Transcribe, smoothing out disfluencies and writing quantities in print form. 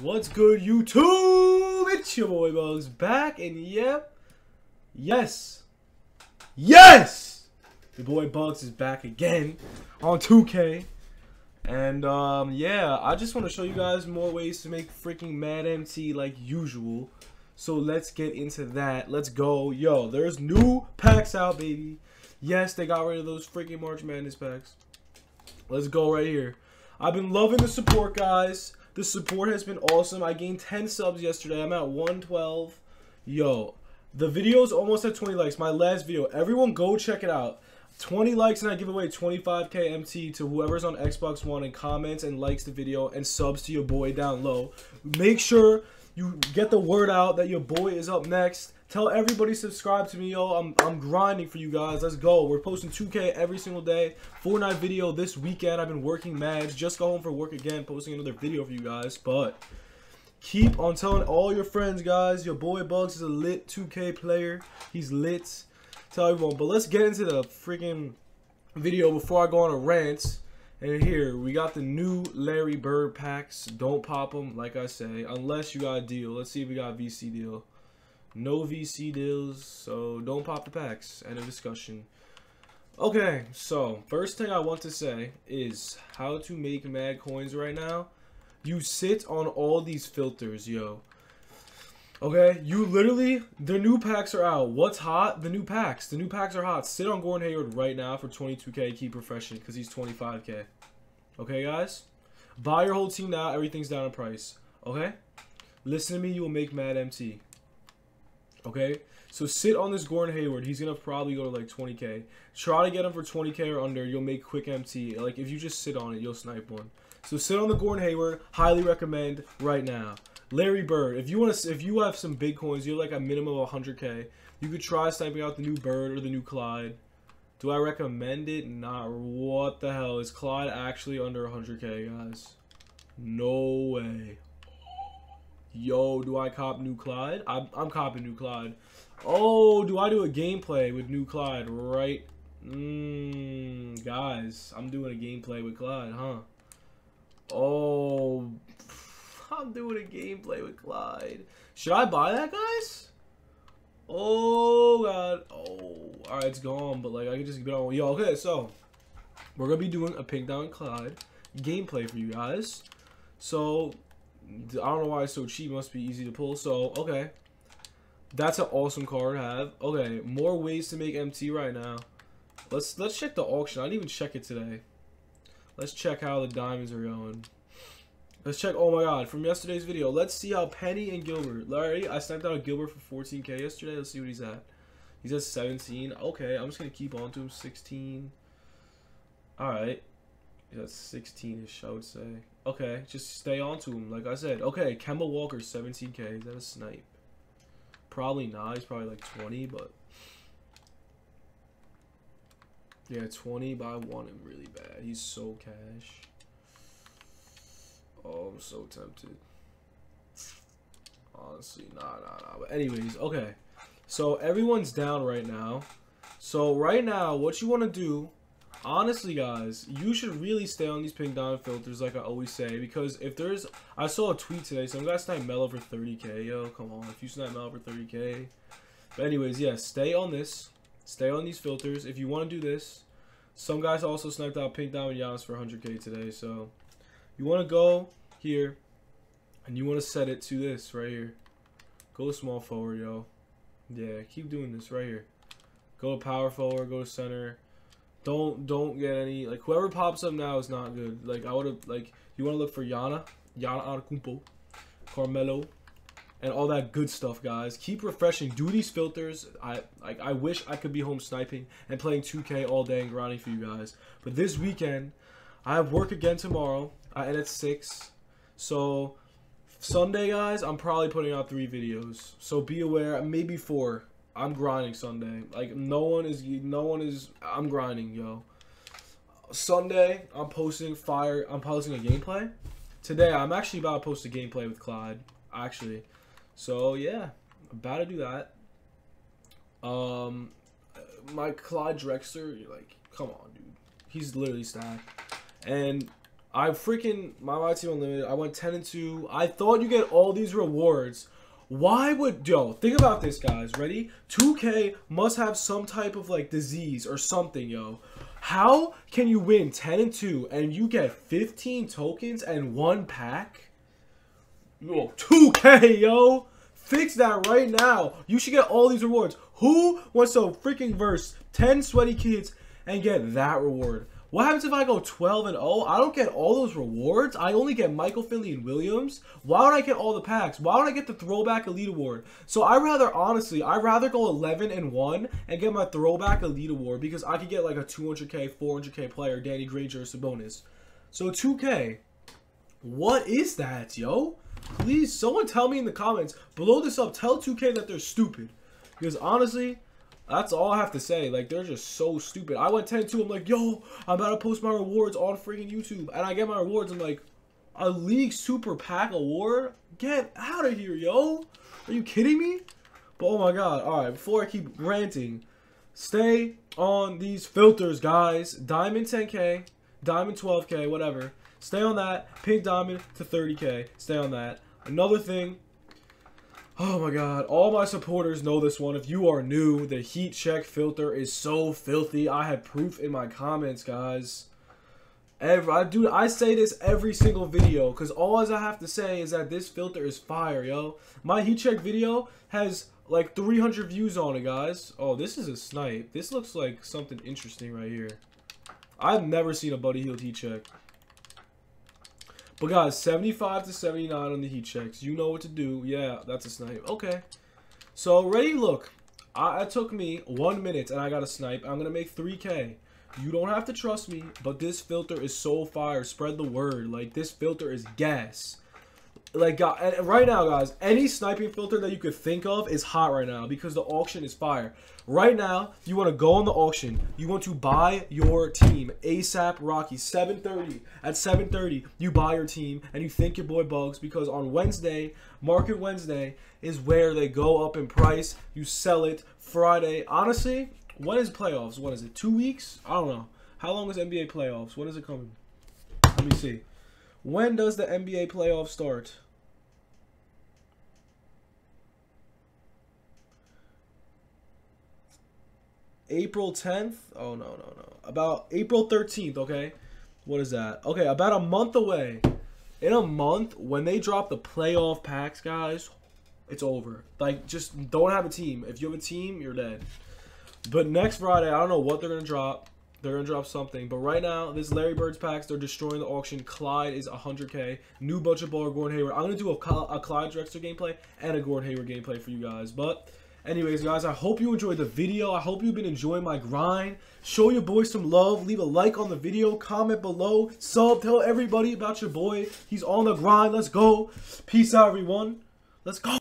What's good, YouTube? It's your boy Bugs back, and yep, yes, your boy Bugs is back again on 2K, and yeah, I just want to show you guys more ways to make freaking Mad MT like usual. So let's get into that. Let's go, yo. There's new packs out, baby. Yes, they got rid of those freaking March Madness packs. Let's go right here. I've been loving the support, guys. The support has been awesome. I gained 10 subs yesterday. I'm at 112. Yo, the video's almost at 20 likes. My last video. Everyone go check it out. 20 likes and I give away 25k MT to whoever's on Xbox One and comments and likes the video and subs to your boy down low. Make sure you get the word out that your boy is up next. Tell everybody subscribe to me, yo. I'm grinding for you guys. Let's go. We're posting 2K every single day. Fortnite video this weekend. I've been working mad. Just got home for work again. Posting another video for you guys. But keep on telling all your friends, guys. Your boy Bugs is a lit 2K player. He's lit. Tell everyone. But let's get into the freaking video before I go on a rant. And here, we got the new Larry Bird packs. Don't pop them, like I say. Unless you got a deal. Let's see if we got a VC deal. No VC deals, so don't pop the packs. End of discussion. Okay, so first thing I want to say is how to make mad coins right now. You sit on all these filters, yo. Okay, you literally, the new packs are out. What's hot? The new packs are hot. Sit on Gordon Hayward right now for 22k. Keep refreshing because he's 25k. Okay, guys? Buy your whole team now. Everything's down in price. Okay? Listen to me. You will make mad MT. Okay, so sit on this Gordon Hayward. He's gonna probably go to like 20k. Try to get him for 20k or under. You'll make quick MT. Like if you just sit on it, you'll snipe one. So sit on the Gordon Hayward. Highly recommend right now. Larry Bird. If you want to, if you have some big coins, you're like a minimum of 100k. You could try sniping out the new Bird or the new Clyde. Do I recommend it? Not. What the hell is Clyde actually under 100k, guys? No way. Yo, do I cop new Clyde? I'm copping new Clyde. Oh, do I do a gameplay with new Clyde, right? Guys, I'm doing a gameplay with Clyde, huh? Oh, I'm doing a gameplay with Clyde. Should I buy that, guys? Oh, God. Oh, all right, it's gone, but, like, I can just get on. Yo, okay, so we're going to be doing a pick down Clyde gameplay for you guys. So I don't know why it's so cheap. It must be easy to pull. So, okay. That's an awesome card to have. Okay, more ways to make MT right now. Let's check the auction. I didn't even check it today. Let's check how the diamonds are going. Let's check. Oh, my God. From yesterday's video. Let's see how Penny and Gilbert. Larry, I sniped out Gilbert for 14k yesterday. Let's see what he's at. He's at 17. Okay, I'm just going to keep on to him. 16. All right. That's 16-ish, I would say. Okay, just stay on to him, like I said. Okay, Kemba Walker, 17k. Is that a snipe? Probably not. He's probably like 20, but yeah, 20, but I want him really bad. He's so cash. Oh, I'm so tempted. Honestly, nah. But anyways, okay. So, everyone's down right now. So, right now, what you want to do, honestly, guys, you should really stay on these pink diamond filters, like I always say, because if there's, I saw a tweet today, some guy sniped Melo for 30k. Yo, come on, if you snipe Melo for 30k. But anyways, yeah, stay on this, stay on these filters if you want to do this. Some guys also sniped out pink diamond Giannis for 100k today, so you want to go here and you want to set it to this right here. Go small forward, yo. Yeah, keep doing this right here. Go to power forward, go to center. Don't get any, like, whoever pops up now is not good. Like, I would have, like, you want to look for Giannis Antetokounmpo, Carmelo, and all that good stuff, guys. Keep refreshing. Do these filters. I wish I could be home sniping and playing 2K all day and grinding for you guys. But this weekend, I have work again tomorrow. I end at 6. So Sunday, guys, I'm probably putting out 3 videos. So be aware, maybe 4. I'm grinding Sunday. Like, no one is, I'm grinding, yo. Sunday, I'm posting fire. I'm posting a gameplay. Today, I'm actually about to post a gameplay with Clyde, actually. So, yeah, about to do that. My Clyde Drexler, like, come on, dude. He's literally stacked. And I freaking, my team unlimited, I went 10-2. I thought you get all these rewards. Why would, yo, think about this, guys. Ready? 2K must have some type of, like, disease or something, yo. How can you win 10-2 and you get 15 tokens and 1 pack? Yo, 2K, yo. Fix that right now. You should get all these rewards. Who wants to freaking verse 10 sweaty kids and get that reward? What happens if I go 12-0? I don't get all those rewards. I only get Michael Finley and Williams. Why would I get all the packs? Why would I get the throwback elite award? So I rather, honestly, I rather go 11-1 and get my throwback elite award because I could get like a 200K, 400K player, Danny Granger or Sabonis. So 2K, what is that, yo? Please, someone tell me in the comments below this up. Tell 2K that they're stupid because honestly, that's all I have to say. Like, they're just so stupid. I went 10-2. I'm like, yo, I'm about to post my rewards on freaking YouTube. And I get my rewards. I'm like, a league super pack award? Get out of here, yo. Are you kidding me? But, oh, my God. All right, before I keep ranting, stay on these filters, guys. Diamond 10K, Diamond 12K, whatever. Stay on that. Pink Diamond to 30K. Stay on that. Another thing. Oh my God, all my supporters know this one. If you are new, the heat check filter is so filthy. I have proof in my comments, guys. I say this every single video because all I have to say is that this filter is fire, yo. My heat check video has like 300 views on it, guys. Oh, this is a snipe. This looks like something interesting right here. I've never seen a Buddy Hield heat check. But guys, 75 to 79 on the heat checks. You know what to do. Yeah, that's a snipe. Okay. So, ready? Look. It took me 1 minute and I got a snipe. I'm going to make 3K. You don't have to trust me, but this filter is so fire. Spread the word. Like, this filter is gas. Like, and right now, guys, any sniping filter that you could think of is hot right now because the auction is fire. Right now, you want to go on the auction. You want to buy your team ASAP Rocky. 7:30. At 7:30, you buy your team and you thank your boy Bugs because on Wednesday, Market Wednesday, is where they go up in price. You sell it Friday. Honestly, when is playoffs? What is it? 2 weeks? I don't know. How long is NBA playoffs? When is it coming? Let me see. When does the NBA playoffs start? April 10th? Oh, no. About April 13th, okay? What is that? Okay, about a month away. In a month, when they drop the playoff packs, guys, it's over. Like, just don't have a team. If you have a team, you're dead. But next Friday, I don't know what they're going to drop. They're going to drop something. But right now, this Larry Bird's packs, they're destroying the auction. Clyde is 100K. New budget baller, Gordon Hayward. I'm going to do a Clyde Drexler gameplay and a Gordon Hayward gameplay for you guys. But anyways, guys, I hope you enjoyed the video. I hope you've been enjoying my grind. Show your boy some love. Leave a like on the video. Comment below. Sub. Tell everybody about your boy. He's on the grind. Let's go. Peace out, everyone. Let's go.